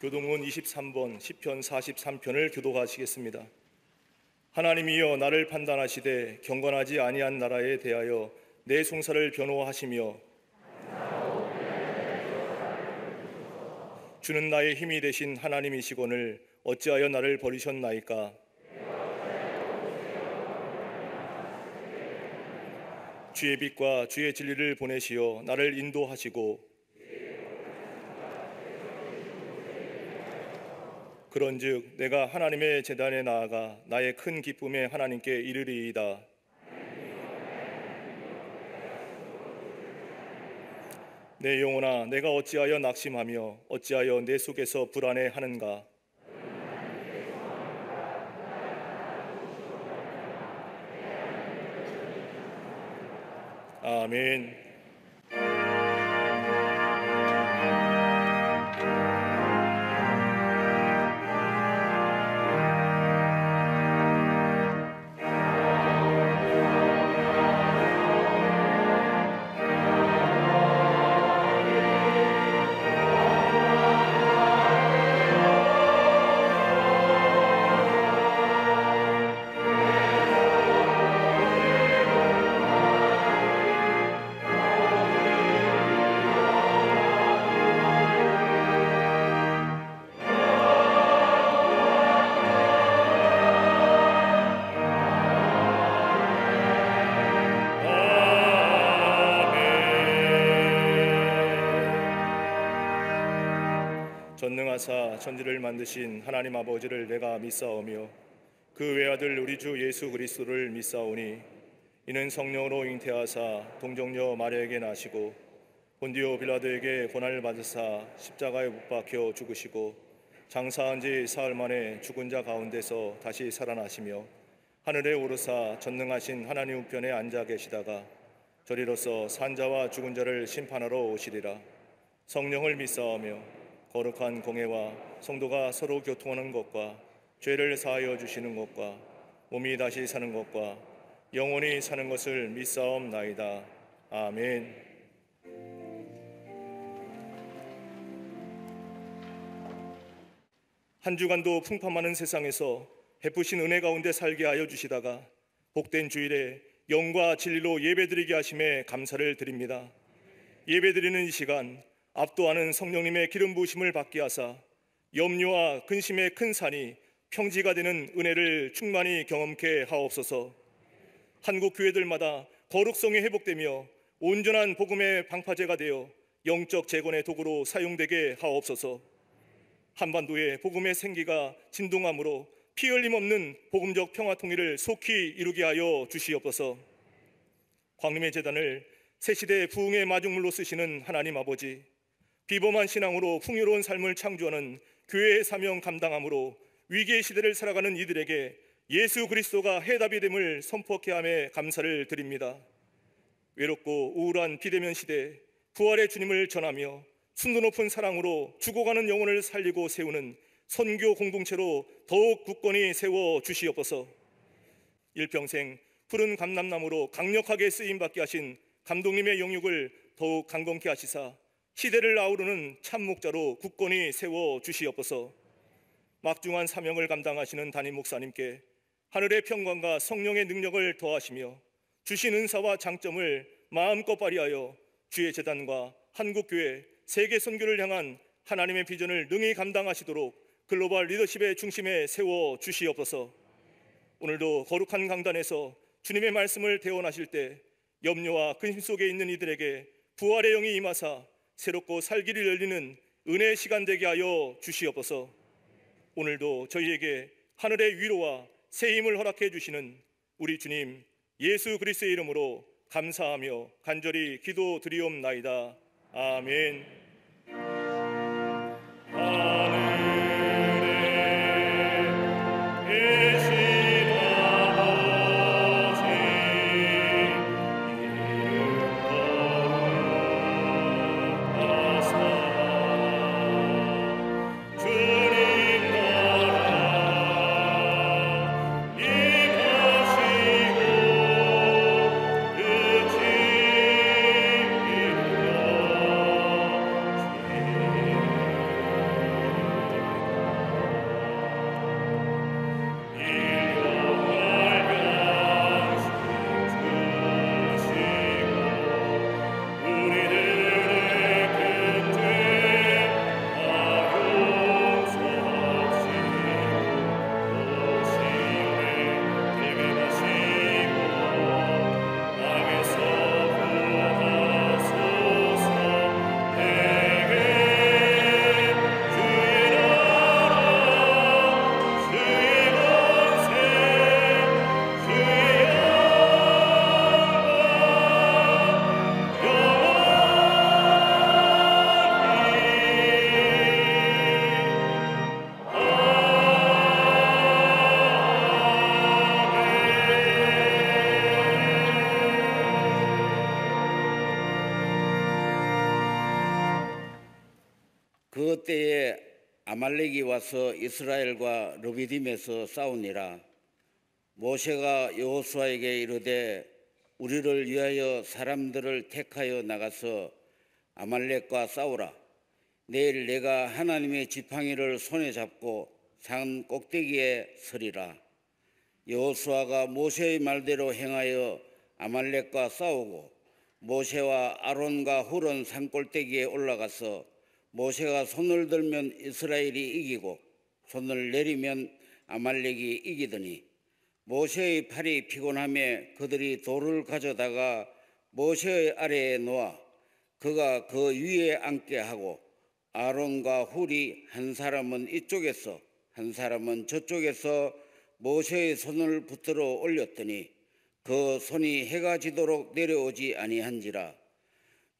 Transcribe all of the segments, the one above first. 교독문 23번 시편 43편을 교독하시겠습니다. 하나님이여 나를 판단하시되 경건하지 아니한 나라에 대하여 내 송사를 변호하시며 주는 나의 힘이 되신 하나님이시거늘 어찌하여 나를 버리셨나이까. 주의 빛과 주의 진리를 보내시어 나를 인도하시고 그런즉 내가 하나님의 제단에 나아가 나의 큰 기쁨에 하나님께 이르리이다. 내 영혼아 내가 어찌하여 낙심하며 어찌하여 내 속에서 불안해하는가. 아멘. 전능하사 천지를 만드신 하나님 아버지를 내가 믿사오며 그 외아들 우리 주 예수 그리스도를 믿사오니 이는 성령으로 잉태하사 동정녀 마리아에게 나시고 본디오 빌라도에게 고난을 받으사 십자가에 못 박혀 죽으시고 장사한 지 사흘 만에 죽은 자 가운데서 다시 살아나시며 하늘에 오르사 전능하신 하나님 우편에 앉아 계시다가 저리로서 산자와 죽은 자를 심판하러 오시리라. 성령을 믿사오며 거룩한 공회와 성도가 서로 교통하는 것과 죄를 사하여 주시는 것과 몸이 다시 사는 것과 영원히 사는 것을 믿사옵나이다. 아멘. 한 주간도 풍파많은 세상에서 베푸신 은혜 가운데 살게 하여 주시다가 복된 주일에 영과 진리로 예배드리게 하심에 감사를 드립니다. 예배드리는 이 시간 압도하는 성령님의 기름 부으심을 받게 하사 염려와 근심의 큰 산이 평지가 되는 은혜를 충만히 경험케 하옵소서. 한국 교회들마다 거룩성이 회복되며 온전한 복음의 방파제가 되어 영적 재건의 도구로 사용되게 하옵소서. 한반도의 복음의 생기가 진동함으로 피 흘림 없는 복음적 평화 통일을 속히 이루게 하여 주시옵소서. 광림의 재단을 새시대의 부흥의 마중물로 쓰시는 하나님 아버지, 비범한 신앙으로 풍요로운 삶을 창조하는 교회의 사명 감당함으로 위기의 시대를 살아가는 이들에게 예수 그리스도가 해답이 됨을 선포케 함에 감사를 드립니다. 외롭고 우울한 비대면 시대에 부활의 주님을 전하며 순도 높은 사랑으로 죽어가는 영혼을 살리고 세우는 선교 공동체로 더욱 굳건히 세워 주시옵소서. 일평생 푸른 감람나무로 강력하게 쓰임받게 하신 감독님의 영육을 더욱 강건케 하시사 시대를 아우르는 참목자로 굳건히 세워 주시옵소서. 막중한 사명을 감당하시는 담임 목사님께 하늘의 평강과 성령의 능력을 더하시며 주신 은사와 장점을 마음껏 발휘하여 주의 재단과 한국교회 세계 선교를 향한 하나님의 비전을 능히 감당하시도록 글로벌 리더십의 중심에 세워 주시옵소서. 오늘도 거룩한 강단에서 주님의 말씀을 대원하실 때 염려와 근심 속에 있는 이들에게 부활의 영이 임하사 새롭고 살 길이 열리는 은혜의 시간 되게 하여 주시옵소서. 오늘도 저희에게 하늘의 위로와 새 힘을 허락해 주시는 우리 주님 예수 그리스도의 이름으로 감사하며 간절히 기도드리옵나이다. 아멘. 아말렉이 와서 이스라엘과 르비딤에서 싸우니라. 모세가 여호수아에게 이르되 우리를 위하여 사람들을 택하여 나가서 아말렉과 싸우라. 내일 내가 하나님의 지팡이를 손에 잡고 산 꼭대기에 서리라. 여호수아가 모세의 말대로 행하여 아말렉과 싸우고 모세와 아론과 훌은 산 꼭대기에 올라가서 모세가 손을 들면 이스라엘이 이기고 손을 내리면 아말렉이 이기더니 모세의 팔이 피곤하며 그들이 돌을 가져다가 모세의 아래에 놓아 그가 그 위에 앉게 하고 아론과 훌이 한 사람은 이쪽에서 한 사람은 저쪽에서 모세의 손을 붙들어 올렸더니 그 손이 해가 지도록 내려오지 아니한지라.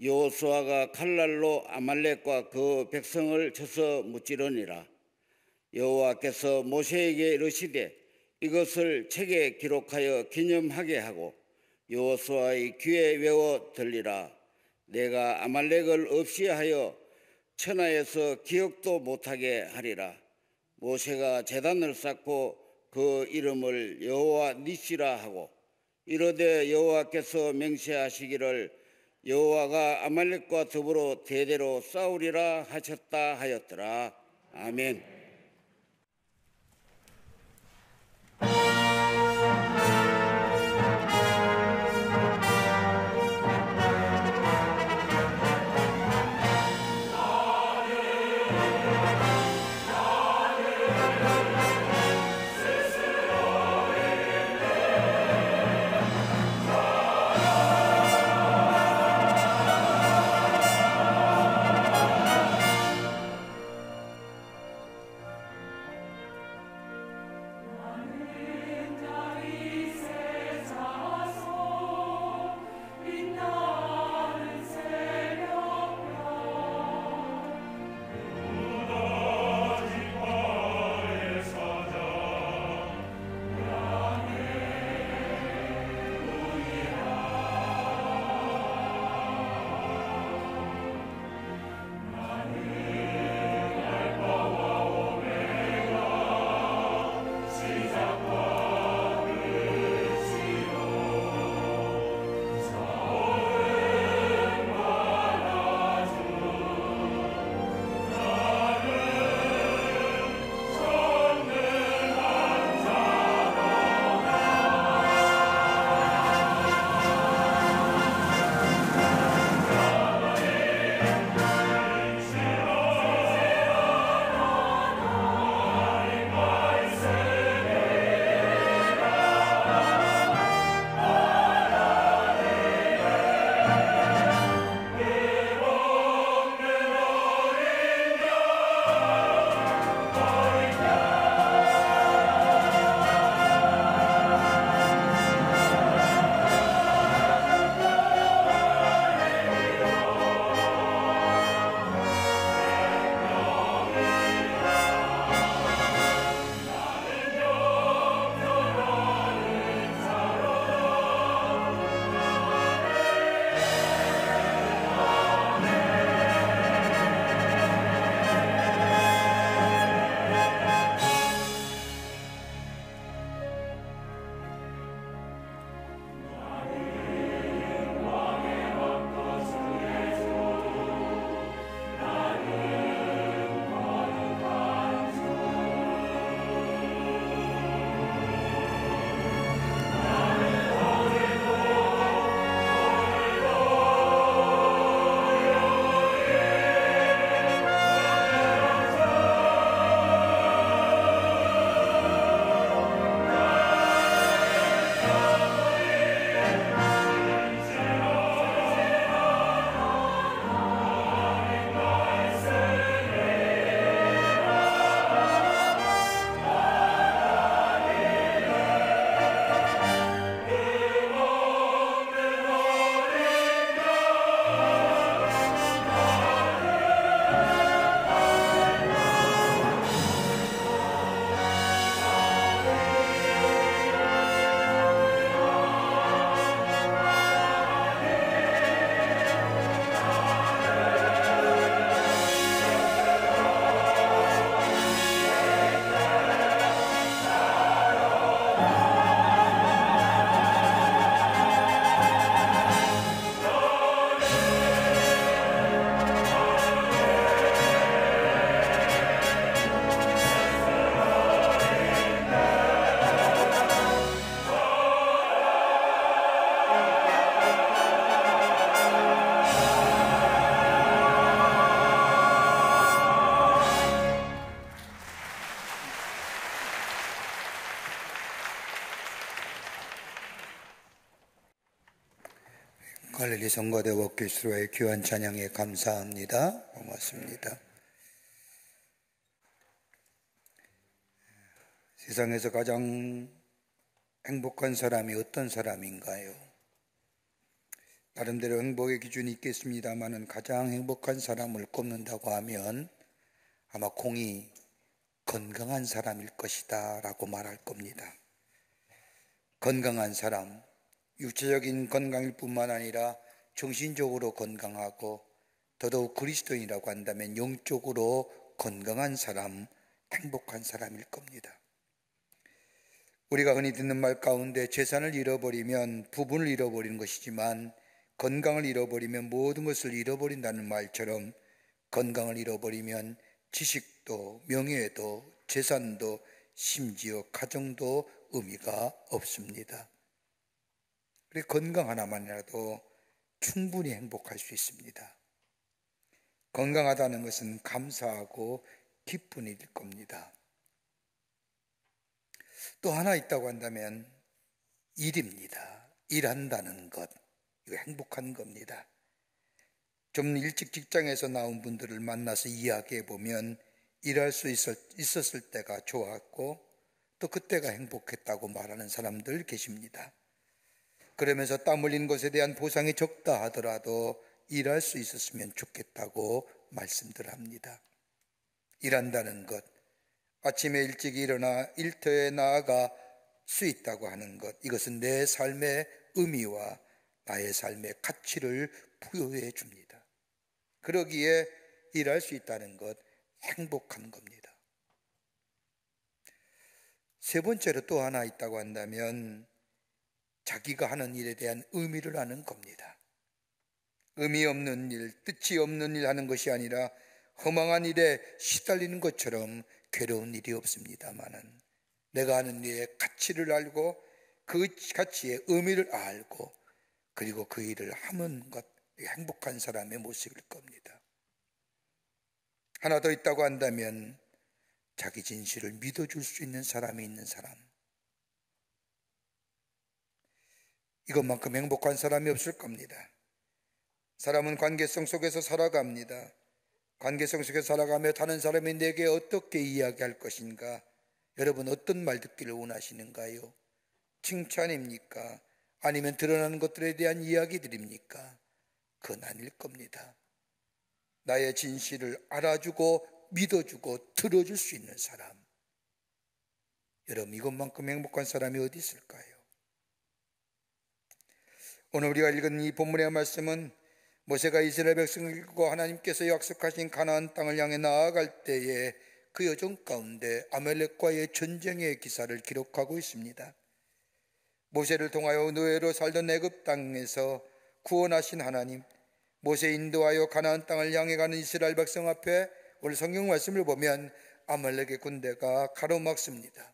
여호수아가 칼날로 아말렉과 그 백성을 쳐서 무찌르니라. 여호와께서 모세에게 이르시되 이것을 책에 기록하여 기념하게 하고 여호수아의 귀에 외워 들리라. 내가 아말렉을 없이하여 천하에서 기억도 못하게 하리라. 모세가 제단을 쌓고 그 이름을 여호와 닛시라 하고 이르되 여호와께서 맹세하시기를 여호와가 아말렉과 더불어 대대로 싸우리라 하셨다 하였더라. 아멘. 갈릴리 성가대 워크교수로의 귀한 찬양에 감사합니다. 고맙습니다. 세상에서 가장 행복한 사람이 어떤 사람인가요? 나름대로 행복의 기준이 있겠습니다만 가장 행복한 사람을 꼽는다고 하면 아마 공이 건강한 사람일 것이다 라고 말할 겁니다. 건강한 사람, 육체적인 건강일 뿐만 아니라 정신적으로 건강하고 더더욱 그리스도인이라고 한다면 영적으로 건강한 사람, 행복한 사람일 겁니다. 우리가 흔히 듣는 말 가운데 재산을 잃어버리면 부분을 잃어버리는 것이지만 건강을 잃어버리면 모든 것을 잃어버린다는 말처럼 건강을 잃어버리면 지식도 명예도 재산도 심지어 가정도 의미가 없습니다. 그래 건강 하나만이라도 충분히 행복할 수 있습니다. 건강하다는 것은 감사하고 기쁜 일일 겁니다. 또 하나 있다고 한다면 일입니다. 일한다는 것, 이거 행복한 겁니다. 좀 일찍 직장에서 나온 분들을 만나서 이야기해 보면 일할 수 있었을 때가 좋았고 또 그때가 행복했다고 말하는 사람들 계십니다. 그러면서 땀 흘린 것에 대한 보상이 적다 하더라도 일할 수 있었으면 좋겠다고 말씀들 합니다. 일한다는 것, 아침에 일찍 일어나 일터에 나아가 수 있다고 하는 것, 이것은 내 삶의 의미와 나의 삶의 가치를 부여해 줍니다. 그러기에 일할 수 있다는 것, 행복한 겁니다. 세 번째로 또 하나 있다고 한다면 자기가 하는 일에 대한 의미를 아는 겁니다. 의미 없는 일, 뜻이 없는 일 하는 것이 아니라 허망한 일에 시달리는 것처럼 괴로운 일이 없습니다만은 내가 하는 일의 가치를 알고 그 가치의 의미를 알고 그리고 그 일을 하는 것, 행복한 사람의 모습일 겁니다. 하나 더 있다고 한다면 자기 진실을 믿어줄 수 있는 사람이 있는 사람, 이것만큼 행복한 사람이 없을 겁니다. 사람은 관계성 속에서 살아갑니다. 관계성 속에서 살아가며 다른 사람이 내게 어떻게 이야기할 것인가? 여러분 어떤 말 듣기를 원하시는가요? 칭찬입니까? 아니면 드러나는 것들에 대한 이야기들입니까? 그건 아닐 겁니다. 나의 진실을 알아주고 믿어주고 들어줄 수 있는 사람, 여러분 이것만큼 행복한 사람이 어디 있을까요? 오늘 우리가 읽은 이 본문의 말씀은 모세가 이스라엘 백성을 이끌고 하나님께서 약속하신 가나안 땅을 향해 나아갈 때에 그 여정 가운데 아멜렉과의 전쟁의 기사를 기록하고 있습니다. 모세를 통하여 노예로 살던 애굽 땅에서 구원하신 하나님, 모세 인도하여 가나안 땅을 향해 가는 이스라엘 백성 앞에 오늘 성경 말씀을 보면 아멜렉의 군대가 가로막습니다.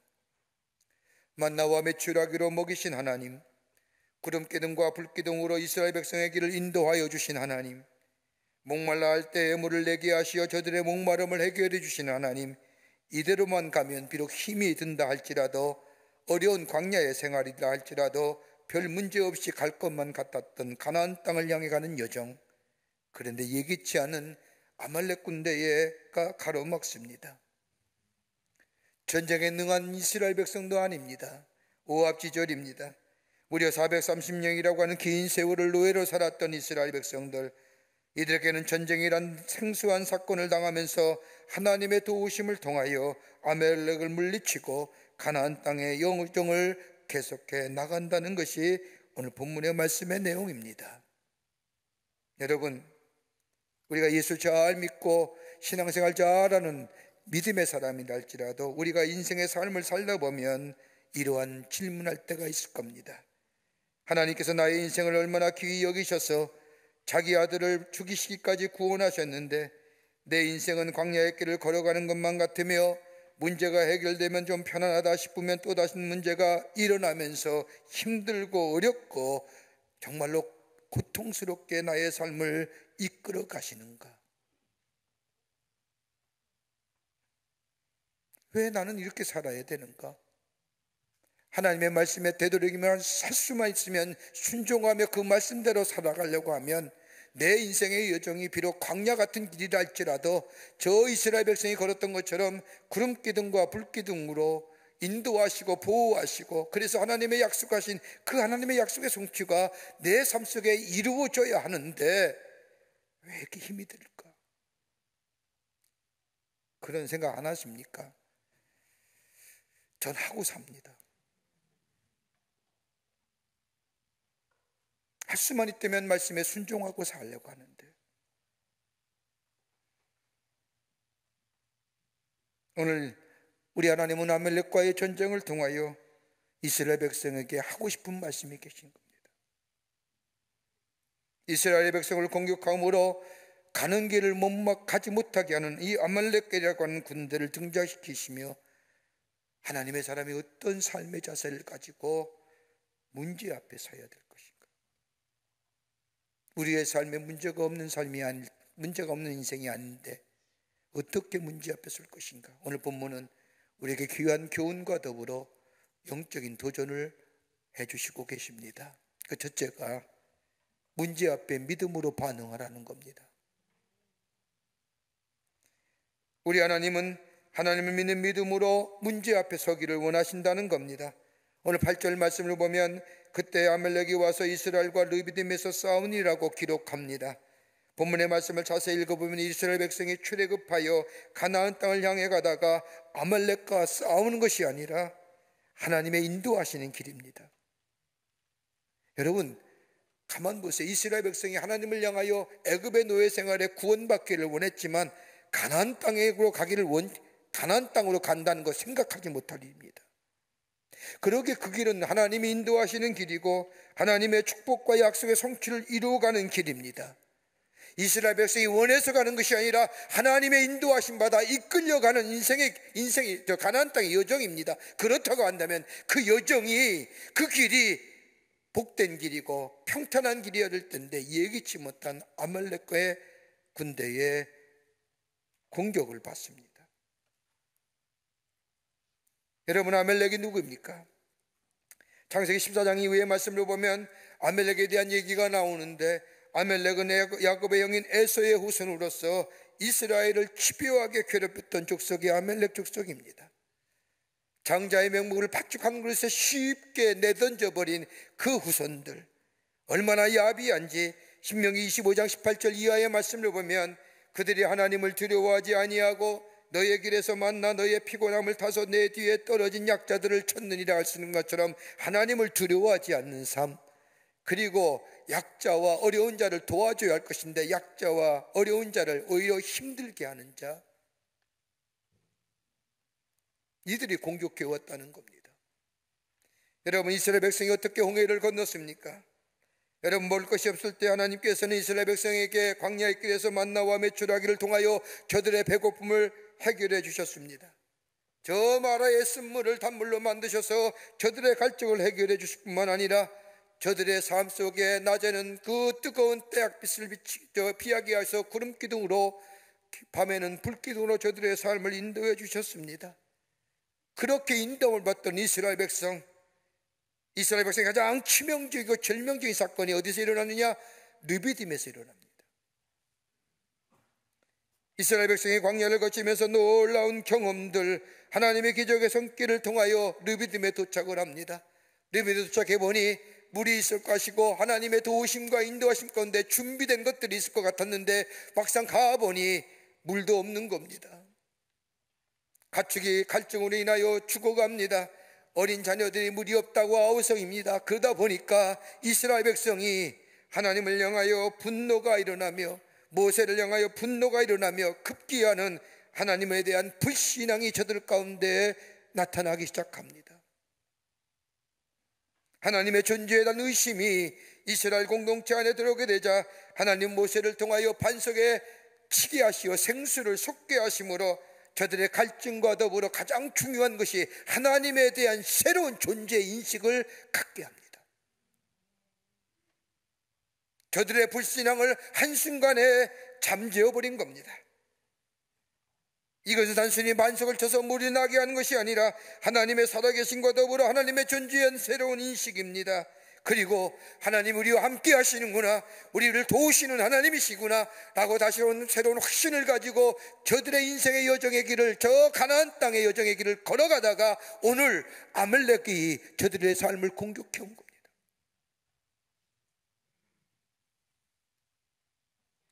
만나와 메추라기로 먹이신 하나님, 구름기둥과 불기둥으로 이스라엘 백성의 길을 인도하여 주신 하나님, 목말라 할 때에 물을 내게 하시어 저들의 목마름을 해결해 주신 하나님, 이대로만 가면 비록 힘이 든다 할지라도 어려운 광야의 생활이라 할지라도 별 문제 없이 갈 것만 같았던 가나안 땅을 향해 가는 여정, 그런데 예기치 않은 아말렉 군대가 가로막습니다. 전쟁에 능한 이스라엘 백성도 아닙니다. 오합지졸입니다. 무려 430년이라고 하는 긴 세월을 노예로 살았던 이스라엘 백성들, 이들에게는 전쟁이란 생소한 사건을 당하면서 하나님의 도우심을 통하여 아멜렉을 물리치고 가나안 땅의 영정을 계속해 나간다는 것이 오늘 본문의 말씀의 내용입니다. 여러분, 우리가 예수 잘 믿고 신앙생활 잘하는 믿음의 사람이라 할지라도 우리가 인생의 삶을 살다 보면 이러한 질문할 때가 있을 겁니다. 하나님께서 나의 인생을 얼마나 귀히 여기셔서 자기 아들을 죽이시기까지 구원하셨는데 내 인생은 광야의 길을 걸어가는 것만 같으며 문제가 해결되면 좀 편안하다 싶으면 또다시 문제가 일어나면서 힘들고 어렵고 정말로 고통스럽게 나의 삶을 이끌어 가시는가? 왜 나는 이렇게 살아야 되는가? 하나님의 말씀에 되도록이면 살 수만 있으면 순종하며 그 말씀대로 살아가려고 하면 내 인생의 여정이 비록 광야 같은 길이라 할지라도 저 이스라엘 백성이 걸었던 것처럼 구름 기둥과 불 기둥으로 인도하시고 보호하시고, 그래서 하나님의 약속하신 그 하나님의 약속의 성취가 내 삶 속에 이루어져야 하는데 왜 이렇게 힘이 들까? 그런 생각 안 하십니까? 전 하고 삽니다. 할 수만 있다면 말씀에 순종하고 살려고 하는데, 오늘 우리 하나님은 아멜렉과의 전쟁을 통하여 이스라엘 백성에게 하고 싶은 말씀이 계신 겁니다. 이스라엘 백성을 공격함으로 가는 길을 가지 못하게 하는 이 아멜렉이라고 하는 군대를 등장시키시며, 하나님의 사람이 어떤 삶의 자세를 가지고 문제 앞에 서야 될 것인가. 우리의 삶에 문제가 없는 삶이 아니, 문제가 없는 인생이 아닌데 어떻게 문제 앞에 설 것인가. 오늘 본문은 우리에게 귀한 교훈과 더불어 영적인 도전을 해주시고 계십니다. 그 첫째가 문제 앞에 믿음으로 반응하라는 겁니다. 우리 하나님은 하나님을 믿는 믿음으로 문제 앞에 서기를 원하신다는 겁니다. 오늘 8절 말씀을 보면 그때 아멜렉이 와서 이스라엘과 르비딤에서 싸우니라고 기록합니다. 본문의 말씀을 자세히 읽어보면 이스라엘 백성이 출애굽하여 가나안 땅을 향해 가다가 아멜렉과 싸우는 것이 아니라 하나님의 인도하시는 길입니다. 여러분 가만 보세요. 이스라엘 백성이 하나님을 향하여 애굽의 노예 생활에 구원받기를 원했지만 가나안 땅으로 간다는 것 생각하지 못할 일입니다. 그러기에 그 길은 하나님이 인도하시는 길이고 하나님의 축복과 약속의 성취를 이루어가는 길입니다. 이스라엘 백성이 원해서 가는 것이 아니라 하나님의 인도하심 받아 이끌려가는 인생이 저 가나안 땅의 여정입니다. 그렇다고 한다면 그 여정이, 그 길이 복된 길이고 평탄한 길이어야 될 텐데 예기치 못한 아말렉과의 군대의 공격을 받습니다. 여러분 아멜렉이 누구입니까? 창세기 14장 이후의 말씀을 보면 아멜렉에 대한 얘기가 나오는데, 아멜렉은 야곱의 영인 에서의 후손으로서 이스라엘을 집요하게 괴롭혔던 족속이 아멜렉 족속입니다. 장자의 명목을 팥죽한 그릇에 쉽게 내던져버린 그 후손들, 얼마나 야비한지 신명기 25장 18절 이하의 말씀을 보면 그들이 하나님을 두려워하지 아니하고 너의 길에서 만나 너의 피곤함을 타서 내 뒤에 떨어진 약자들을 쳤느니라 할 수 있는 것처럼 하나님을 두려워하지 않는 삶, 그리고 약자와 어려운 자를 도와줘야 할 것인데 약자와 어려운 자를 오히려 힘들게 하는 자, 이들이 공격해 왔다는 겁니다. 여러분 이스라엘 백성이 어떻게 홍해를 건넜습니까? 여러분 먹을 것이 없을 때 하나님께서는 이스라엘 백성에게 광야의 길에서 만나와 메추라기를 통하여 저들의 배고픔을 해결해 주셨습니다. 저 마라의 쓴물을 단물로 만드셔서 저들의 갈증을 해결해 주실 뿐만 아니라 저들의 삶 속에 낮에는 그 뜨거운 태양빛을 피하게 하셔서 구름 기둥으로, 밤에는 불 기둥으로 저들의 삶을 인도해 주셨습니다. 그렇게 인도를 받던 이스라엘 백성이 가장 치명적이고 절명적인 사건이 어디서 일어나느냐? 르비딤에서 일어납니다. 이스라엘 백성이 광야를 거치면서 놀라운 경험들, 하나님의 기적의 손길을 통하여 르비딤에 도착을 합니다. 르비딤에 도착해 보니 물이 있을 것이고 하나님의 도우심과 인도하심 가운데 준비된 것들이 있을 것 같았는데 막상 가보니 물도 없는 겁니다. 가축이 갈증으로 인하여 죽어갑니다. 어린 자녀들이 물이 없다고 아우성입니다. 그러다 보니까 이스라엘 백성이 하나님을 향하여 분노가 일어나며, 모세를 향하여 분노가 일어나며 급기야는 하나님에 대한 불신앙이 저들 가운데 나타나기 시작합니다. 하나님의 존재에 대한 의심이 이스라엘 공동체 안에 들어오게 되자 하나님 모세를 통하여 반석에 치게 하시어 생수를 솟게 하심으로 저들의 갈증과 더불어 가장 중요한 것이 하나님에 대한 새로운 존재 인식을 갖게 합니다. 저들의 불신앙을 한순간에 잠재워버린 겁니다. 이것은 단순히 반석을 쳐서 물이 나게 하는 것이 아니라 하나님의 살아계신과 더불어 하나님의 존재한 새로운 인식입니다. 그리고 하나님 우리와 함께 하시는구나, 우리를 도우시는 하나님이시구나 라고 다시 새로운 확신을 가지고 저들의 인생의 여정의 길을, 저 가나안 땅의 여정의 길을 걸어가다가 오늘 아말렉이 저들의 삶을 공격해 온 겁니다.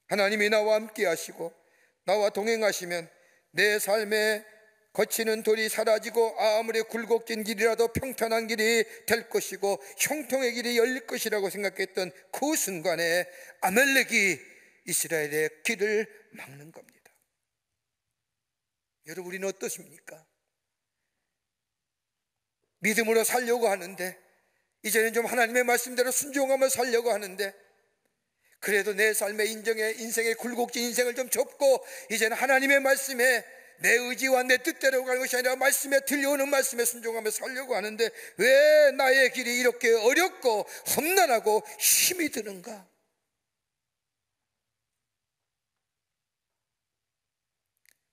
하나님이 나와 함께 하시고 나와 동행하시면 내 삶에 거치는 돌이 사라지고 아무리 굴곡 진 길이라도 평탄한 길이 될 것이고 형통의 길이 열릴 것이라고 생각했던 그 순간에 아말렉이 이스라엘의 길을 막는 겁니다. 여러분, 우리는 어떠십니까? 믿음으로 살려고 하는데, 이제는 좀 하나님의 말씀대로 순종하며 살려고 하는데, 그래도 내 삶의 인생의 굴곡진 인생을 좀 접고 이제는 하나님의 말씀에 내 의지와 내 뜻대로 가는 것이 아니라 말씀에 들려오는 말씀에 순종하며 살려고 하는데 왜 나의 길이 이렇게 어렵고 험난하고 힘이 드는가?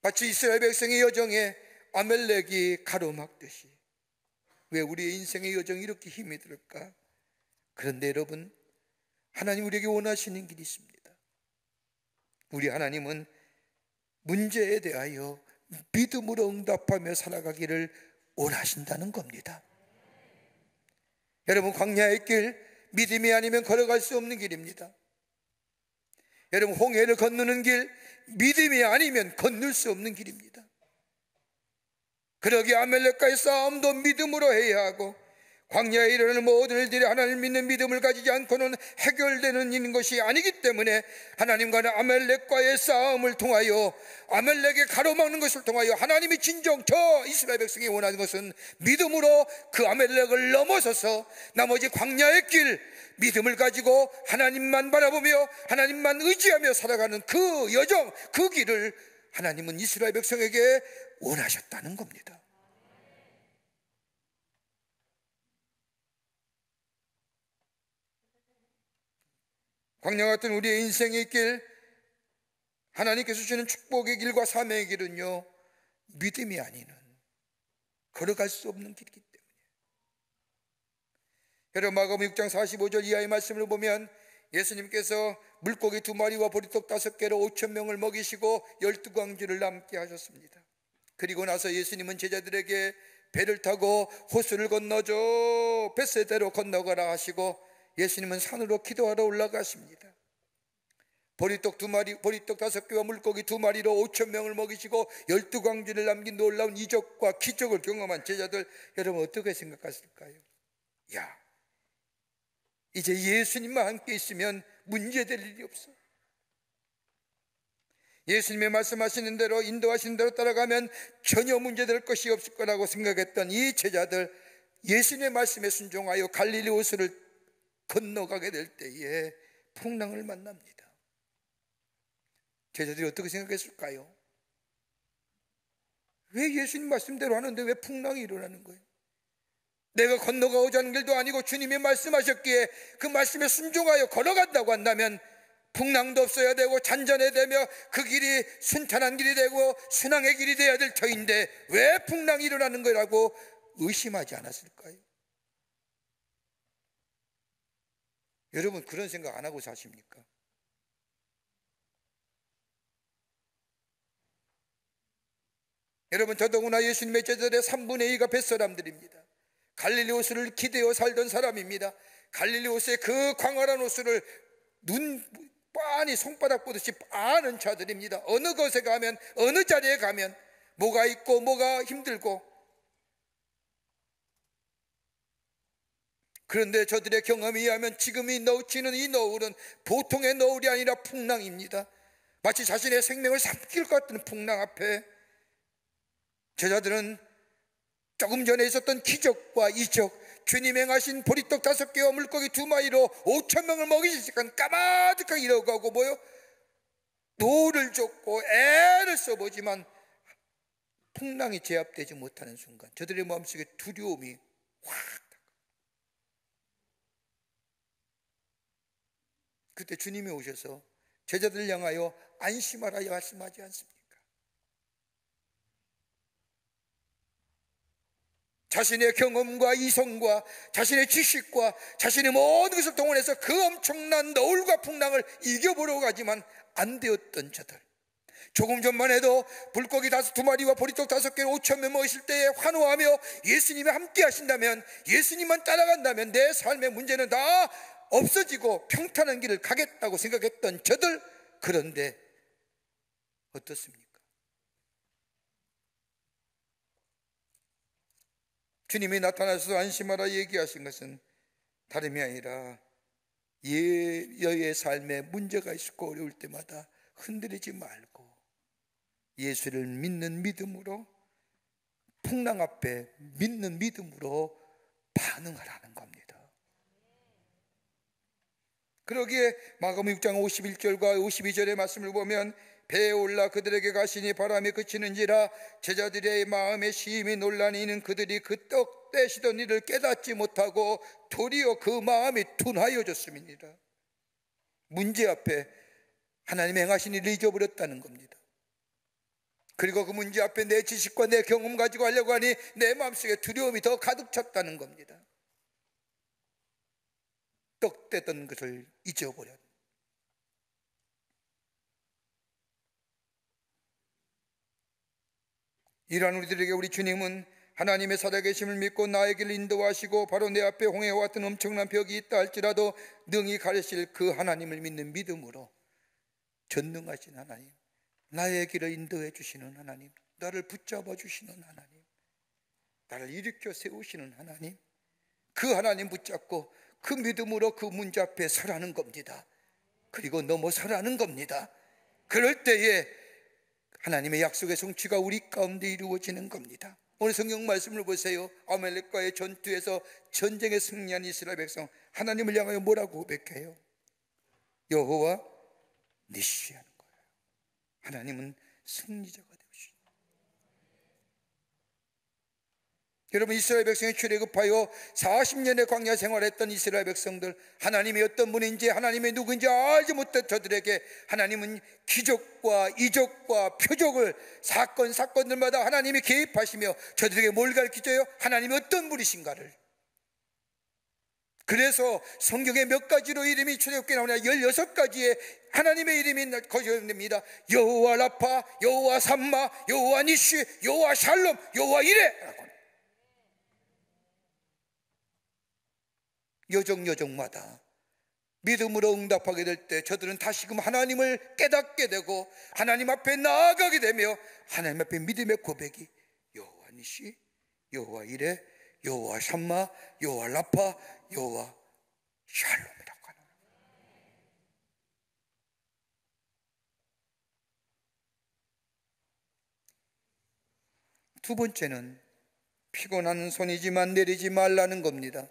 마치 이스라엘 백성의 여정에 아말렉이 가로막듯이 왜 우리의 인생의 여정이 이렇게 힘이 들까? 그런데 여러분, 하나님 우리에게 원하시는 길이 있습니다. 우리 하나님은 문제에 대하여 믿음으로 응답하며 살아가기를 원하신다는 겁니다. 여러분, 광야의 길, 믿음이 아니면 걸어갈 수 없는 길입니다. 여러분, 홍해를 건너는 길, 믿음이 아니면 건널 수 없는 길입니다. 그러기에 아말렉과의 싸움도 믿음으로 해야 하고, 광야에 일어나는 모든 일들이 하나님을 믿는 믿음을 가지지 않고는 해결되는 것이 아니기 때문에 하나님과는 아말렉과의 싸움을 통하여, 아말렉의 가로막는 것을 통하여 하나님이 진정 저 이스라엘 백성이 원하는 것은 믿음으로 그 아말렉을 넘어서서 나머지 광야의 길, 믿음을 가지고 하나님만 바라보며 하나님만 의지하며 살아가는 그 여정, 그 길을 하나님은 이스라엘 백성에게 원하셨다는 겁니다. 광야 같은 우리의 인생의 길, 하나님께서 주시는 축복의 길과 사명의 길은요, 믿음이 아닌 걸어갈 수 없는 길이기 때문에. 여러분, 마가복음 6장 45절 이하의 말씀을 보면 예수님께서 물고기 2마리와 보리떡 5개로 5,000명을 먹이시고 12광주를 남게 하셨습니다. 그리고 나서 예수님은 제자들에게 배를 타고 호수를 건너 저 벳세다로 건너가라 하시고 예수님은 산으로 기도하러 올라가십니다. 보리떡 5개와 물고기 2마리로 5,000명을 먹이시고 12광주를 남긴 놀라운 이적과 기적을 경험한 제자들, 여러분 어떻게 생각하실까요? 야, 이제 예수님만 함께 있으면 문제될 일이 없어. 예수님의 말씀하시는 대로, 인도하시는 대로 따라가면 전혀 문제될 것이 없을 거라고 생각했던 이 제자들, 예수님의 말씀에 순종하여 갈릴리 호수를 건너가게 될 때에 풍랑을 만납니다. 제자들이 어떻게 생각했을까요? 왜 예수님 말씀대로 하는데 왜 풍랑이 일어나는 거예요? 내가 건너가오자는 길도 아니고 주님이 말씀하셨기에 그 말씀에 순종하여 걸어간다고 한다면 풍랑도 없어야 되고 잔잔해되며 그 길이 순탄한 길이 되고 순항의 길이 되어야 될 터인데 왜 풍랑이 일어나는 거라고 의심하지 않았을까요? 여러분, 그런 생각 안 하고 사십니까? 여러분, 더더구나 예수님의 제자들의 3분의 2가 벳사람들입니다. 갈릴리 호수를 기대어 살던 사람입니다. 갈릴리 호수의 그 광활한 호수를 눈 빤히 손바닥 보듯이 아는 자들입니다. 어느 곳에 가면, 어느 자리에 가면 뭐가 있고 뭐가 힘들고. 그런데 저들의 경험에 의하면 지금 이 넘치는 이 너울은 보통의 너울이 아니라 풍랑입니다. 마치 자신의 생명을 삼킬 것 같은 풍랑 앞에 제자들은 조금 전에 있었던 기적과 이적, 주님 행하신 보리떡 5개와 물고기 2마리로 5,000명을 먹이시니까 까마득하게 일어가고 뭐요? 노를 젓고 애를 써보지만 풍랑이 제압되지 못하는 순간 저들의 마음속에 두려움이 확, 그때 주님이 오셔서 제자들을 향하여 안심하라 말씀하지 않습니까? 자신의 경험과 이성과 자신의 지식과 자신의 모든 것을 동원해서 그 엄청난 너울과 풍랑을 이겨보려고 하지만 안 되었던 자들, 조금 전만 해도 물고기 5마리와 보리떡 5개를 5,000명 먹으실 때에 환호하며 예수님이 함께 하신다면, 예수님만 따라간다면 내 삶의 문제는 다 없어지고 평탄한 길을 가겠다고 생각했던 저들, 그런데 어떻습니까? 주님이 나타나셔서 안심하라 얘기하신 것은 다름이 아니라 여의 삶에 문제가 있고 어려울 때마다 흔들리지 말고 예수를 믿는 믿음으로, 풍랑 앞에 믿는 믿음으로 반응하라는 겁니다. 그러기에 마가복음 6장 51절과 52절의 말씀을 보면, 배에 올라 그들에게 가시니 바람이 그치는지라 제자들의 마음에 시임이 논란이 있는 그들이 그 떡 떼시던 일을 깨닫지 못하고 도리어 그 마음이 둔하여졌음이니라. 문제 앞에 하나님 행하신 일을 잊어버렸다는 겁니다. 그리고 그 문제 앞에 내 지식과 내 경험 가지고 하려고 하니 내 마음속에 두려움이 더 가득 찼다는 겁니다. 떡 떼던 것을 잊어버렸다. 이러한 우리들에게 우리 주님은 하나님의 살아계심을 믿고 나의 길을 인도하시고, 바로 내 앞에 홍해와 같은 엄청난 벽이 있다 할지라도 능히 가르실 그 하나님을 믿는 믿음으로, 전능하신 하나님, 나의 길을 인도해 주시는 하나님, 나를 붙잡아 주시는 하나님, 나를 일으켜 세우시는 하나님, 그 하나님 붙잡고 그 믿음으로 그 문제 앞에 서라는 겁니다. 그리고 넘어서라는 겁니다. 그럴 때에 하나님의 약속의 성취가 우리 가운데 이루어지는 겁니다. 오늘 성경 말씀을 보세요. 아말렉과의 전투에서 전쟁에 승리한 이스라엘 백성, 하나님을 향하여 뭐라고 고백해요? 여호와 니시하는 거예요. 하나님은 승리자가 되시죠. 여러분, 이스라엘 백성이 출애굽하여 40년의 광야 생활했던 이스라엘 백성들, 하나님이 어떤 분인지, 하나님이 누구인지 알지 못한 저들에게 하나님은 기적과 이적과 표적을, 사건들마다 하나님이 개입하시며 저들에게 뭘 가르쳐줘요? 하나님이 어떤 분이신가를. 그래서 성경에 몇 가지로 이름이 출애굽기에 나오냐? 16가지의 하나님의 이름이 거듭납니다. 여호와 라파, 여호와 삼마, 여호와 니시, 여호와 샬롬, 여호와 이레라고. 여정마다 믿음으로 응답하게 될 때 저들은 다시금 하나님을 깨닫게 되고 하나님 앞에 나아가게 되며, 하나님 앞에 믿음의 고백이 여호와 니시, 여호와 이레, 여호와 샴마, 여호와 라파, 여호와 샬롬이라고 하는 거예요. 두 번째는 피곤한 손이지만 내리지 말라는 겁니다.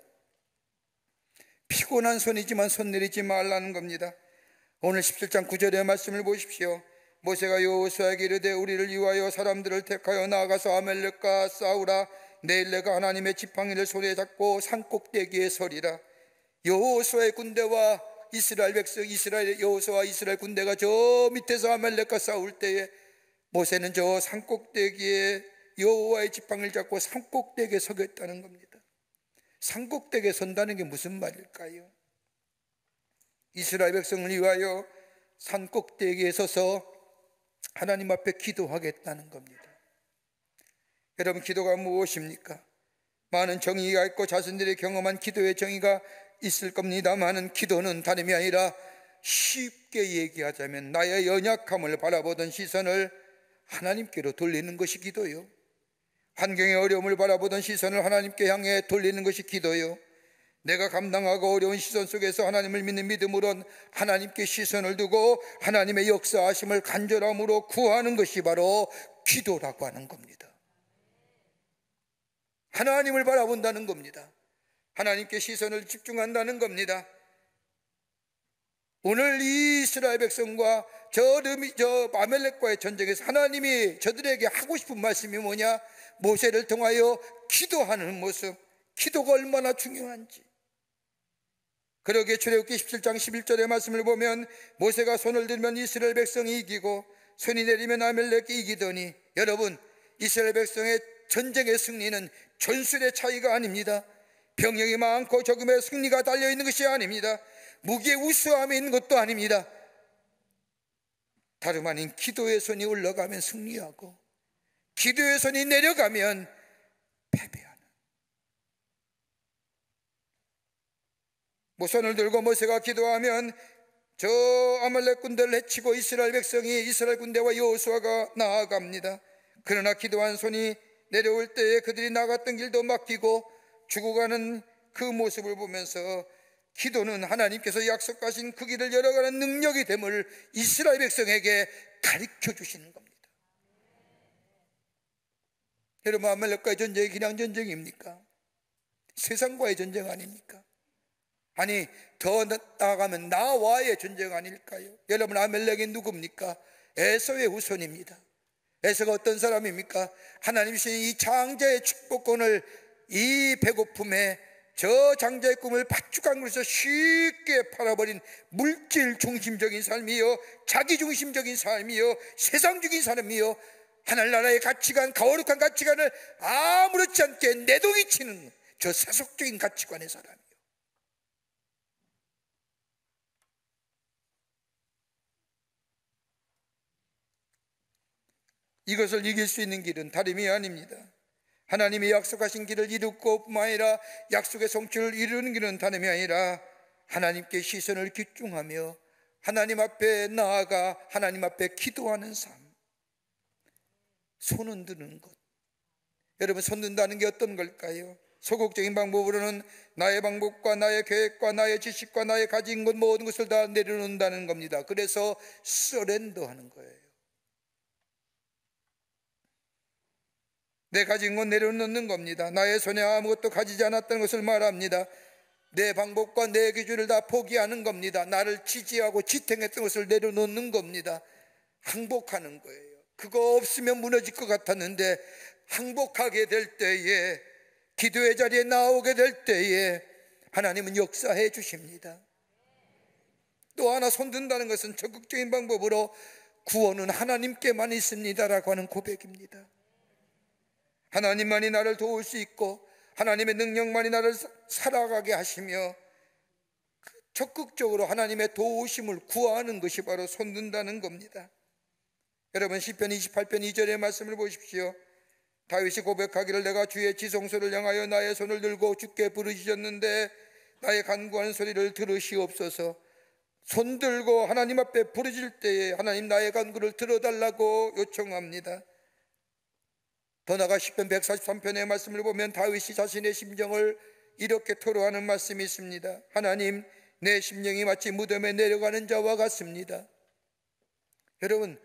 피곤한 손이지만 손 내리지 말라는 겁니다. 오늘 17장 9절의 말씀을 보십시오. 모세가 여호수아에게 이르되, 우리를 위하여 사람들을 택하여 나아가서 아말렉과 싸우라. 내일 내가 하나님의 지팡이를 손에 잡고 산꼭대기에 서리라. 여호수아의 군대와 이스라엘 백성, 여호수아와 이스라엘 군대가 저 밑에서 아말렉과 싸울 때에 모세는 저 산꼭대기에 여호와의 지팡이를 잡고 산꼭대기에 서겠다는 겁니다. 산꼭대기에 선다는 게 무슨 말일까요? 이스라엘 백성을 위하여 산꼭대기에 서서 하나님 앞에 기도하겠다는 겁니다. 여러분, 기도가 무엇입니까? 많은 정의가 있고 자신들이 경험한 기도의 정의가 있을 겁니다만은, 기도는 다름이 아니라 쉽게 얘기하자면 나의 연약함을 바라보던 시선을 하나님께로 돌리는 것이 기도요. 환경의 어려움을 바라보던 시선을 하나님께 향해 돌리는 것이 기도요. 내가 감당하고 어려운 시선 속에서 하나님을 믿는 믿음으로 하나님께 시선을 두고 하나님의 역사하심을 간절함으로 구하는 것이 바로 기도라고 하는 겁니다. 하나님을 바라본다는 겁니다. 하나님께 시선을 집중한다는 겁니다. 오늘 이 이스라엘 백성과 저 아말렉과의 전쟁에서 하나님이 저들에게 하고 싶은 말씀이 뭐냐? 모세를 통하여 기도하는 모습, 기도가 얼마나 중요한지. 그러기에 출애굽기 17장 11절의 말씀을 보면, 모세가 손을 들면 이스라엘 백성이 이기고 손이 내리면 아말렉이 이기더니. 여러분, 이스라엘 백성의 전쟁의 승리는 전술의 차이가 아닙니다. 병력이 많고 적음의 승리가 달려있는 것이 아닙니다. 무기의 우수함이 있는 것도 아닙니다. 다름 아닌 기도의 손이 올라가면 승리하고 기도의 손이 내려가면 패배하는. 모선을 들고 모세가 기도하면 저 아말렉 군대를 해치고 이스라엘 백성이 이스라엘 군대와 여호수아가 나아갑니다. 그러나 기도한 손이 내려올 때에 그들이 나갔던 길도 막히고 죽어가는 그 모습을 보면서 기도는 하나님께서 약속하신 그 길을 열어가는 능력이 됨을 이스라엘 백성에게 가르쳐 주시는 겁니다. 여러분, 아말렉과의 전쟁이 그냥 전쟁입니까? 세상과의 전쟁 아닙니까? 아니, 더 나아가면 나와의 전쟁 아닐까요? 여러분, 아말렉이 누굽니까? 에서의 후손입니다. 에서가 어떤 사람입니까? 하나님이 이 장자의 축복권을, 이 배고픔에 저 장자의 꿈을 팥죽한 그릇에서 쉽게 팔아버린 물질 중심적인 삶이요, 자기 중심적인 삶이요, 세상적인 삶이요, 하늘나라의 가치관, 거룩한 가치관을 아무렇지 않게 내동이 치는 저 세속적인 가치관의 사람이요. 이것을 이길 수 있는 길은 다름이 아닙니다. 하나님이 약속하신 길을 이루고 뿐만 아니라 약속의 성취를 이루는 길은 다름이 아니라 하나님께 시선을 집중하며 하나님 앞에 나아가 하나님 앞에 기도하는 삶, 손 흔드는 것. 여러분, 손 든다는 게 어떤 걸까요? 소극적인 방법으로는 나의 방법과 나의 계획과 나의 지식과 나의 가진 것 모든 것을 다 내려놓는다는 겁니다. 그래서 서렌더하는 거예요. 내 가진 건 내려놓는 겁니다. 나의 손에 아무것도 가지지 않았다는 것을 말합니다. 내 방법과 내 기준을 다 포기하는 겁니다. 나를 지지하고 지탱했던 것을 내려놓는 겁니다. 항복하는 거예요. 그거 없으면 무너질 것 같았는데 항복하게 될 때에, 기도의 자리에 나오게 될 때에 하나님은 역사해 주십니다. 또 하나, 손든다는 것은 적극적인 방법으로 구원은 하나님께만 있습니다라고 하는 고백입니다. 하나님만이 나를 도울 수 있고 하나님의 능력만이 나를 살아가게 하시며 적극적으로 하나님의 도우심을 구하는 것이 바로 손든다는 겁니다. 여러분, 시편 28편 2절의 말씀을 보십시오. 다윗이 고백하기를 내가 주의 지성소를 향하여 나의 손을 들고 주께 부르짖었는데 나의 간구하는 소리를 들으시옵소서. 손 들고 하나님 앞에 부르짖을 때에 하나님 나의 간구를 들어달라고 요청합니다. 더 나아가 시편 143편의 말씀을 보면 다윗이 자신의 심정을 이렇게 토로하는 말씀이 있습니다. 하나님, 내 심령이 마치 무덤에 내려가는 자와 같습니다. 여러분,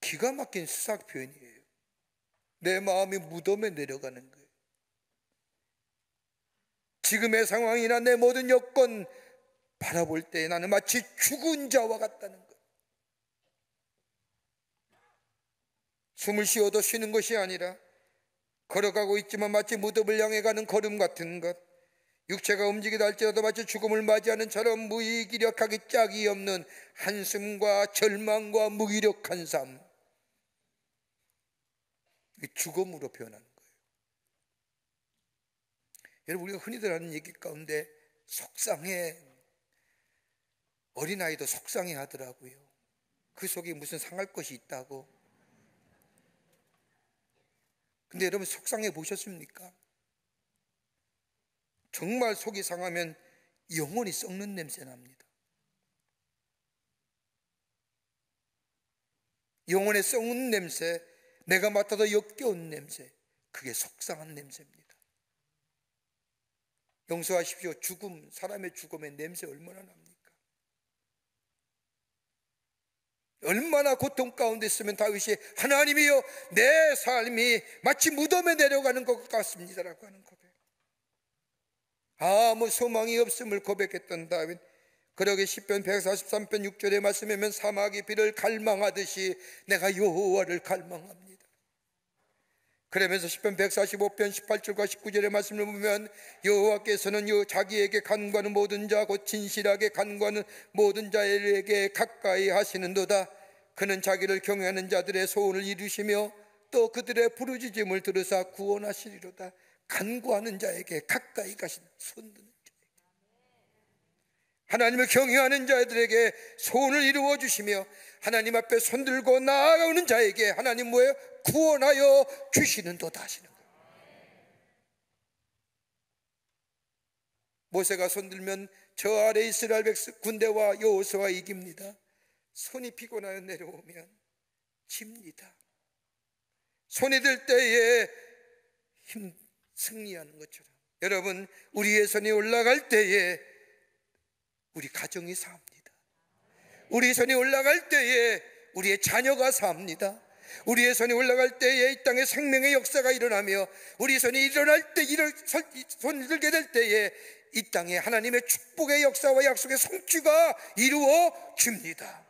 기가 막힌 수작 표현이에요. 내 마음이 무덤에 내려가는 거예요. 지금의 상황이나 내 모든 여건 바라볼 때 나는 마치 죽은 자와 같다는 거예요. 숨을 쉬어도 쉬는 것이 아니라 걸어가고 있지만 마치 무덤을 향해 가는 걸음 같은 것. 육체가 움직이다 할지라도 마치 죽음을 맞이하는 처럼 무기력하기 짝이 없는 한숨과 절망과 무기력한 삶. 죽음으로 표현하는 거예요. 여러분, 우리가 흔히들 하는 얘기 가운데 속상해. 어린아이도 속상해 하더라고요. 그 속에 무슨 상할 것이 있다고. 근데 여러분, 속상해 보셨습니까? 정말 속이 상하면 영혼이 썩는 냄새 납니다. 영혼의 썩는 냄새, 내가 맡아도 역겨운 냄새, 그게 속상한 냄새입니다. 용서하십시오. 죽음, 사람의 죽음의 냄새 얼마나 납니까? 얼마나 고통 가운데 있으면 다윗이 하나님이여 내 삶이 마치 무덤에 내려가는 것 같습니다라고 하는 고백. 아무 소망이 없음을 고백했던 다윗. 그러게 시편 143편 6절의 말씀에 보면 사막이 비를 갈망하듯이 내가 여호와를 갈망합니다. 그러면서 시편 145편 18절과 19절의 말씀을 보면 여호와께서는 자기에게 간구하는 모든 자 곧 진실하게 간구하는 모든 자에게 가까이 하시는도다. 그는 자기를 경외하는 자들의 소원을 이루시며 또 그들의 부르짖음을 들으사 구원하시리로다. 간구하는 자에게 가까이 가신 손드는 자에게, 하나님을 경외하는 자들에게 소원을 이루어 주시며, 하나님 앞에 손들고 나아가는 자에게 하나님 뭐예요? 구원하여 주시는도다 하시는 거예요. 모세가 손들면 저 아래 이스라엘 백성 군대와 여호수아가 이깁니다. 손이 피곤하여 내려오면 집니다. 손이 들 때에 승리하는 것처럼 여러분, 우리의 손이 올라갈 때에 우리 가정이 삽니다. 우리 손이 올라갈 때에 우리의 자녀가 삽니다. 우리의 손이 올라갈 때에 이 땅에 생명의 역사가 일어나며, 우리 손이 일어날 때 손 들게 될 때에 이 땅에 하나님의 축복의 역사와 약속의 성취가 이루어집니다.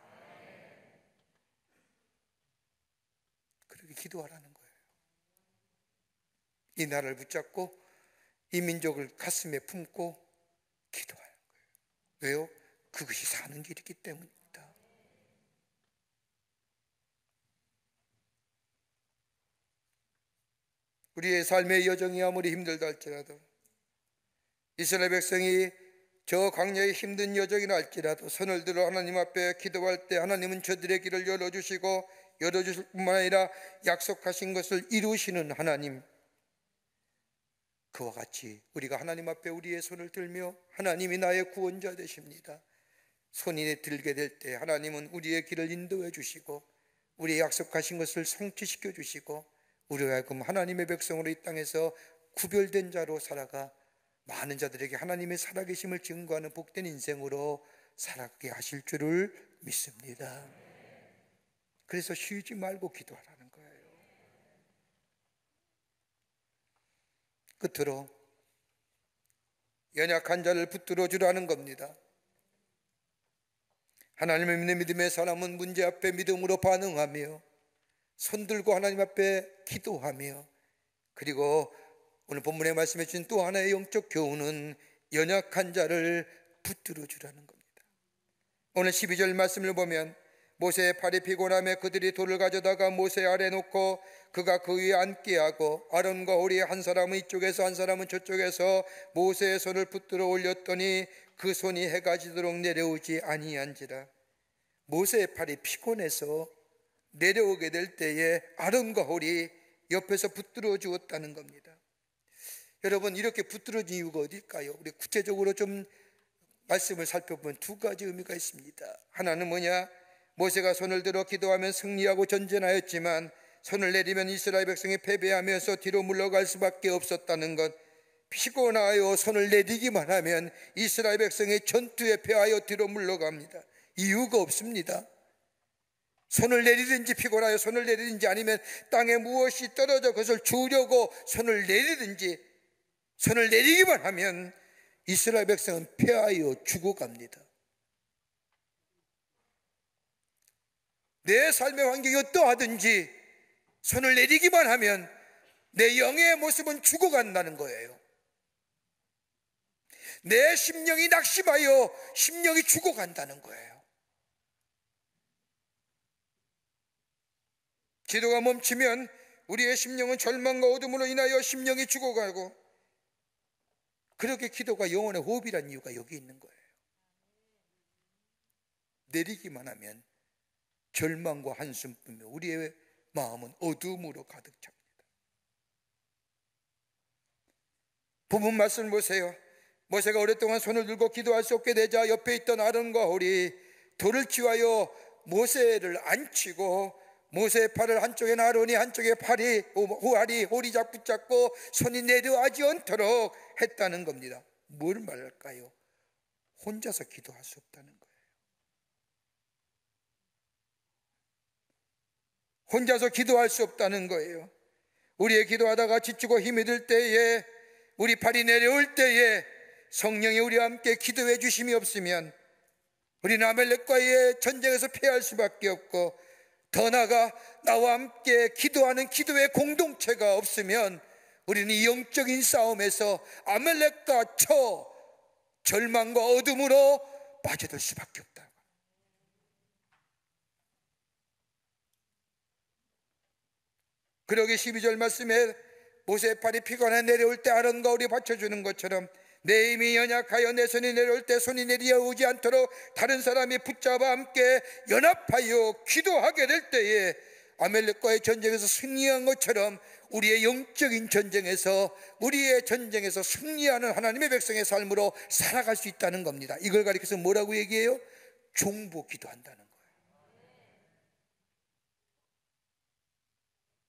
그렇게 기도하라는 거예요. 이 나라를 붙잡고 이 민족을 가슴에 품고 기도하는 거예요. 왜요? 그것이 사는 길이기 때문입니다. 우리의 삶의 여정이 아무리 힘들다 할지라도, 이스라엘 백성이 저 광야의 힘든 여정이라 할지라도 손을 들어 하나님 앞에 기도할 때 하나님은 저들의 길을 열어주시고, 열어주실 뿐만 아니라 약속하신 것을 이루시는 하나님, 그와 같이 우리가 하나님 앞에 우리의 손을 들며 하나님이 나의 구원자 되십니다. 손이 들게 될 때 하나님은 우리의 길을 인도해 주시고, 우리의 약속하신 것을 성취시켜 주시고, 우리로 하여금 하나님의 백성으로 이 땅에서 구별된 자로 살아가 많은 자들에게 하나님의 살아계심을 증거하는 복된 인생으로 살아가게 하실 줄을 믿습니다. 그래서 쉬지 말고 기도하라는 거예요. 끝으로 연약한 자를 붙들어 주라는 겁니다. 하나님을 믿는 믿음의 사람은 문제 앞에 믿음으로 반응하며, 손들고 하나님 앞에 기도하며, 그리고 오늘 본문에 말씀해 주신 또 하나의 영적 교훈은 연약한 자를 붙들어 주라는 겁니다. 오늘 12절 말씀을 보면, 모세의 팔이 피곤함에 그들이 돌을 가져다가 모세 아래 놓고 그가 그 위에 앉게 하고, 아론과 호리의 한 사람은 이쪽에서 한 사람은 저쪽에서 모세의 손을 붙들어 올렸더니 그 손이 해가 지도록 내려오지 아니한지라. 모세의 팔이 피곤해서 내려오게 될 때에 아론과 호리 옆에서 붙들어 주었다는 겁니다. 여러분, 이렇게 붙들어진 이유가 어딜까요? 우리 구체적으로 좀 말씀을 살펴보면 두 가지 의미가 있습니다. 하나는 뭐냐? 모세가 손을 들어 기도하면 승리하고 전전하였지만 손을 내리면 이스라엘 백성이 패배하면서 뒤로 물러갈 수밖에 없었다는 것. 피곤하여 손을 내리기만 하면 이스라엘 백성이 전투에 패하여 뒤로 물러갑니다. 이유가 없습니다. 손을 내리든지 피곤하여 손을 내리든지, 아니면 땅에 무엇이 떨어져 그것을 주려고 손을 내리든지, 손을 내리기만 하면 이스라엘 백성은 패하여 죽어갑니다. 내 삶의 환경이 어떠하든지 손을 내리기만 하면 내 영의 모습은 죽어간다는 거예요. 내 심령이 낙심하여 심령이 죽어간다는 거예요. 기도가 멈추면 우리의 심령은 절망과 어둠으로 인하여 심령이 죽어가고, 그렇게 기도가 영혼의 호흡이란 이유가 여기 있는 거예요. 내리기만 하면 절망과 한숨 뿐이며 우리의 마음은 어둠으로 가득 찹니다. 본문 말씀을 보세요. 모세가 오랫동안 손을 들고 기도할 수 없게 되자 옆에 있던 아론과 호리 돌을 치하여 모세를 앉히고, 모세의 팔을 한쪽에 아론이 한쪽에 팔이 호리 붙잡고 손이 내려하지 않도록 했다는 겁니다. 뭘 말할까요? 혼자서 기도할 수 없다는 거예요. 혼자서 기도할 수 없다는 거예요. 우리의 기도하다가 지치고 힘이 들 때에, 우리 팔이 내려올 때에 성령이 우리와 함께 기도해 주심이 없으면 우리는 아멜렉과의 전쟁에서 패할 수밖에 없고, 더 나아가 나와 함께 기도하는 기도의 공동체가 없으면 우리는 이 영적인 싸움에서 아멜렉과 절망과 어둠으로 빠져들 수밖에 없다. 그러기 12절 말씀에 모세의 팔이 피곤해 내려올 때 아론과 우리 받쳐주는 것처럼 내 힘이 연약하여 내 손이 내려올 때 손이 내려 오지 않도록 다른 사람이 붙잡아 함께 연합하여 기도하게 될 때에 아멜렉과의 전쟁에서 승리한 것처럼 우리의 영적인 전쟁에서 우리의 전쟁에서 승리하는 하나님의 백성의 삶으로 살아갈 수 있다는 겁니다. 이걸 가리켜서 뭐라고 얘기해요? 종보 기도한다는 거예요.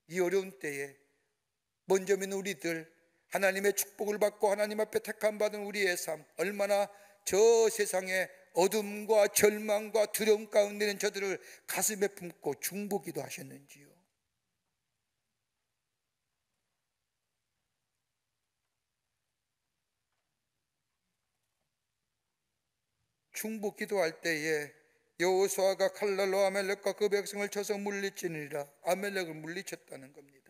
이 어려운 때에 먼저 믿는 우리들, 하나님의 축복을 받고 하나님 앞에 택함 받은 우리의 삶, 얼마나 저 세상의 어둠과 절망과 두려움 가운데 있는 저들을 가슴에 품고 중보기도 하셨는지요. 중보기도 할 때에 여호수아가 칼날로 아멜렉과 그 백성을 쳐서 물리치니라. 아멜렉을 물리쳤다는 겁니다.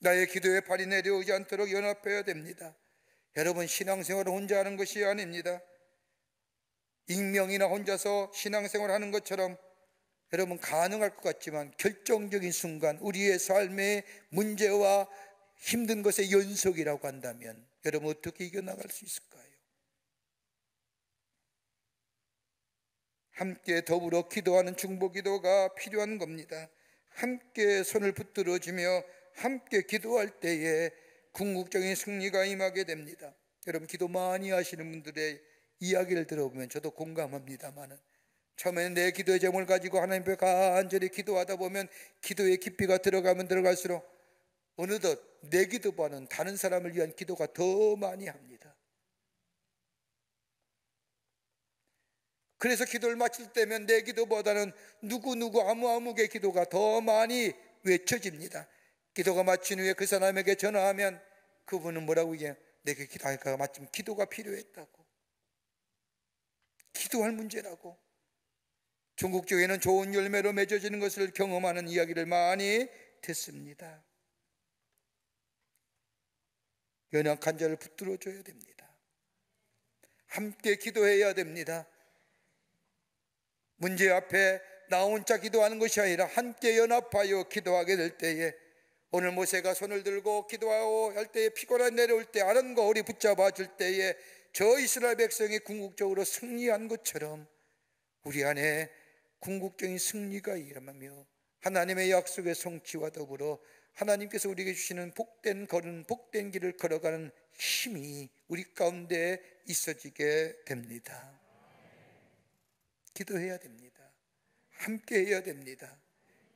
나의 기도에 발이 내려오지 않도록 연합해야 됩니다. 여러분, 신앙생활을 혼자 하는 것이 아닙니다. 익명이나 혼자서 신앙생활 하는 것처럼 여러분 가능할 것 같지만 결정적인 순간 우리의 삶의 문제와 힘든 것의 연속이라고 한다면 여러분 어떻게 이겨나갈 수 있을까요? 함께 더불어 기도하는 중보기도가 필요한 겁니다. 함께 손을 붙들어주며 함께 기도할 때에 궁극적인 승리가 임하게 됩니다. 여러분, 기도 많이 하시는 분들의 이야기를 들어보면 저도 공감합니다만 처음에는 내 기도의 제목을 가지고 하나님 앞에 간절히 기도하다 보면 기도의 깊이가 들어가면 들어갈수록 어느덧 내 기도보다는 다른 사람을 위한 기도가 더 많이 합니다. 그래서 기도를 마칠 때면 내 기도보다는 누구누구 아무아무의 기도가 더 많이 외쳐집니다. 기도가 마친 후에 그 사람에게 전화하면 그분은 뭐라고 얘기해요? 내게 기도할까? 마침 기도가 필요했다고, 기도할 문제라고. 종국교회는 좋은 열매로 맺어지는 것을 경험하는 이야기를 많이 듣습니다. 연약한 자를 붙들어줘야 됩니다. 함께 기도해야 됩니다. 문제 앞에 나 혼자 기도하는 것이 아니라 함께 연합하여 기도하게 될 때에, 오늘 모세가 손을 들고 기도하고 할 때에 피곤한 내려올 때 아론과 우리 붙잡아 줄 때에 저 이스라엘 백성이 궁극적으로 승리한 것처럼 우리 안에 궁극적인 승리가 일어나며 하나님의 약속의 성취와 더불어 하나님께서 우리에게 주시는 복된 걸음, 복된 길을 걸어가는 힘이 우리 가운데 있어지게 됩니다. 기도해야 됩니다. 함께 해야 됩니다.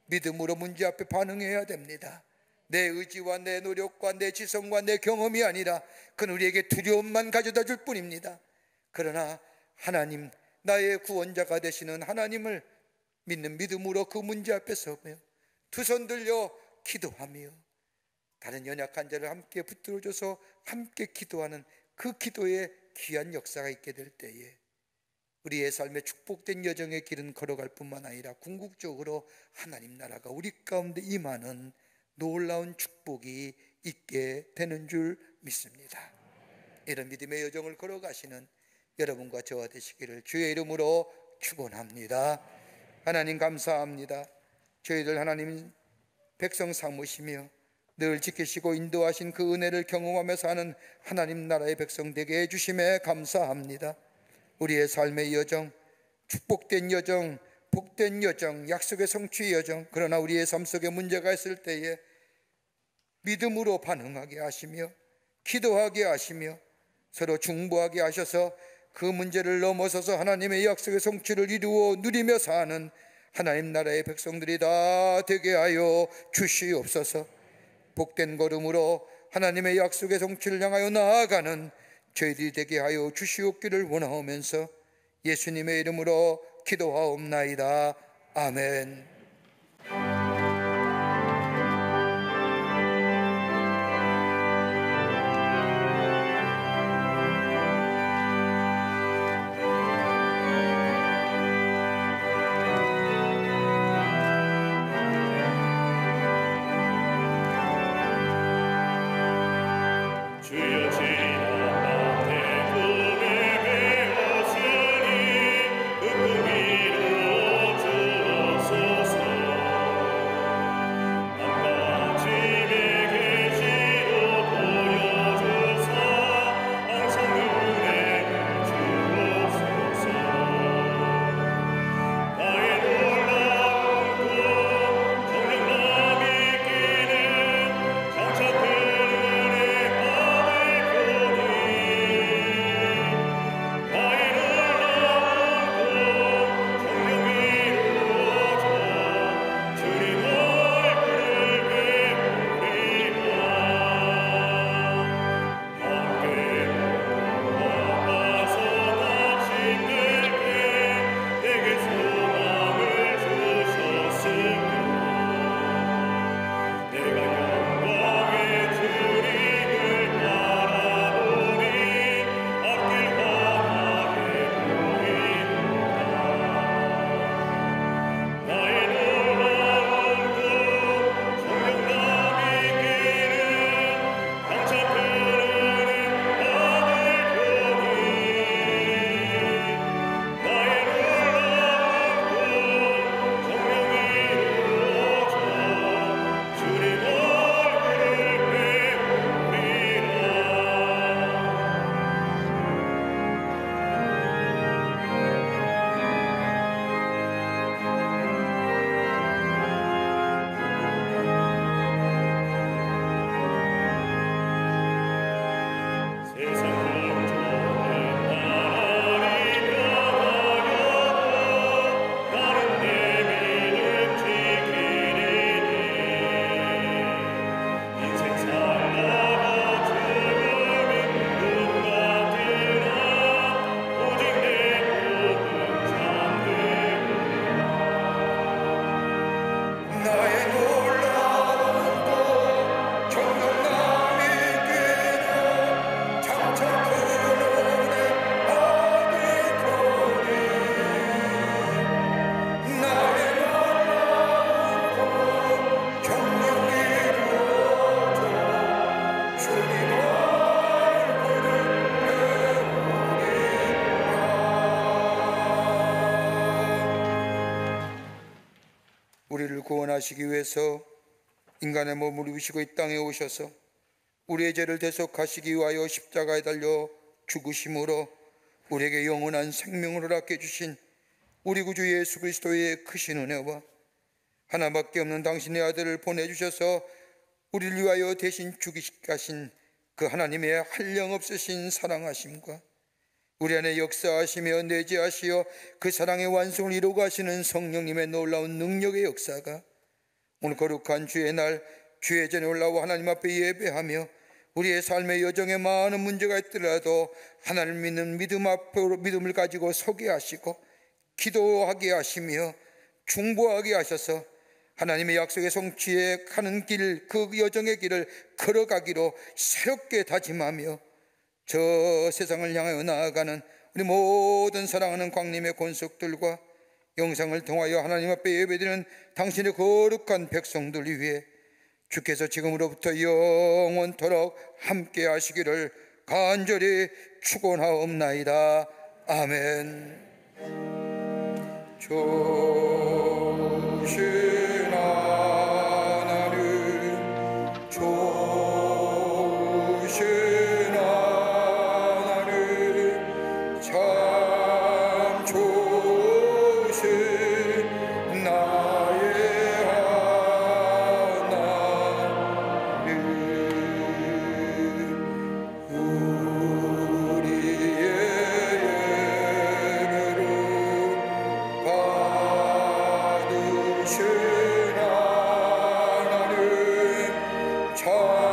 믿음으로 문제 앞에 반응해야 됩니다. 내 의지와 내 노력과 내 지성과 내 경험이 아니라 그는 우리에게 두려움만 가져다 줄 뿐입니다. 그러나 하나님, 나의 구원자가 되시는 하나님을 믿는 믿음으로 그 문제 앞에 서며 두 손 들려 기도하며 다른 연약한 자를 함께 붙들어줘서 함께 기도하는 그 기도에 귀한 역사가 있게 될 때에 우리의 삶의 축복된 여정의 길은 걸어갈 뿐만 아니라 궁극적으로 하나님 나라가 우리 가운데 임하는 놀라운 축복이 있게 되는 줄 믿습니다. 이런 믿음의 여정을 걸어가시는 여러분과 저와 되시기를 주의 이름으로 축원합니다. 하나님 감사합니다. 저희들 하나님 백성 삼으시며 늘 지키시고 인도하신 그 은혜를 경험하며 사는 하나님 나라의 백성 되게 해주심에 감사합니다. 우리의 삶의 여정, 축복된 여정, 복된 여정, 약속의 성취 여정, 그러나 우리의 삶 속에 문제가 있을 때에 믿음으로 반응하게 하시며 기도하게 하시며 서로 중보하게 하셔서 그 문제를 넘어서서 하나님의 약속의 성취를 이루어 누리며 사는 하나님 나라의 백성들이 다 되게 하여 주시옵소서. 복된 걸음으로 하나님의 약속의 성취를 향하여 나아가는 저희들이 되게 하여 주시옵기를 원하오면서 예수님의 이름으로 기도하옵나이다. 아멘. 하시기 위해서 인간의 몸을 입으시고 이 땅에 오셔서 우리의 죄를 대속하시기 위하여 십자가에 달려 죽으심으로 우리에게 영원한 생명을 허락해 주신 우리 구주 예수 그리스도의 크신 은혜와 하나밖에 없는 당신의 아들을 보내주셔서 우리를 위하여 대신 죽으신 그 하나님의 한량없으신 사랑하심과 우리 안에 역사하시며 내재하시어 그 사랑의 완성을 이루고 하시는 성령님의 놀라운 능력의 역사가 오늘 거룩한 주의 날 주의 전에 올라와 하나님 앞에 예배하며 우리의 삶의 여정에 많은 문제가 있더라도 하나님을 믿는 믿음 앞으로 믿음을 가지고 서게 하시고 기도하게 하시며 중보하게 하셔서 하나님의 약속의 성취에 가는 길, 그 여정의 길을 걸어가기로 새롭게 다짐하며 저 세상을 향하여 나아가는 우리 모든 사랑하는 광림의 권속들과 영상을 통하여 하나님 앞에 예배드리는 당신의 거룩한 백성들 위해 주께서 지금으로부터 영원토록 함께 하시기를 간절히 축원하옵나이다. 아멘. 주신 하나님, 주신 하나님, 참 주신 나의 하나님, 우리의 예배를 받으신 하나님 참